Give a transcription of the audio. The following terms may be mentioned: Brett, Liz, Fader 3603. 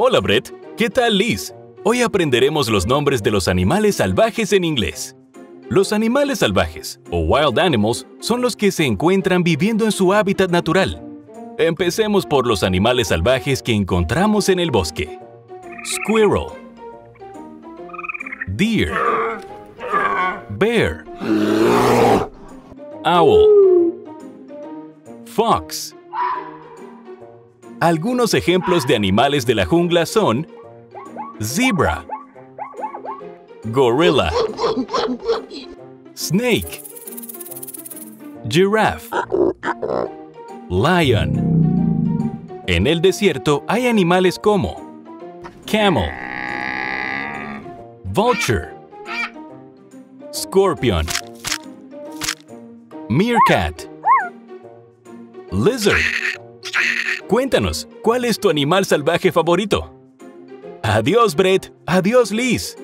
Hola, Brett. ¿Qué tal, Liz? Hoy aprenderemos los nombres de los animales salvajes en inglés. Los animales salvajes, o wild animals, son los que se encuentran viviendo en su hábitat natural. Empecemos por los animales salvajes que encontramos en el bosque. Squirrel, deer, bear, owl, fox. Algunos ejemplos de animales de la jungla son zebra, gorilla, snake, giraffe, lion. En el desierto hay animales como camel, vulture, scorpion, meerkat, lizard. Cuéntanos, ¿cuál es tu animal salvaje favorito? Adiós, Brett. Adiós, Liz.